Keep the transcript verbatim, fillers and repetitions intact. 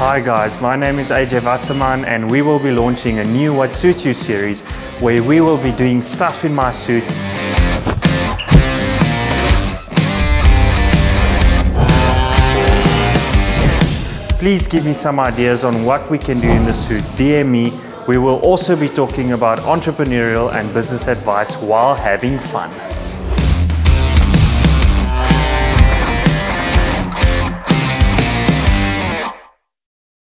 Hi guys, my name is Ajay Wasserman and we will be launching a new What Suits You series where we will be doing stuff in my suit. Please give me some ideas on what we can do in the suit, D M me. We will also be talking about entrepreneurial and business advice while having fun.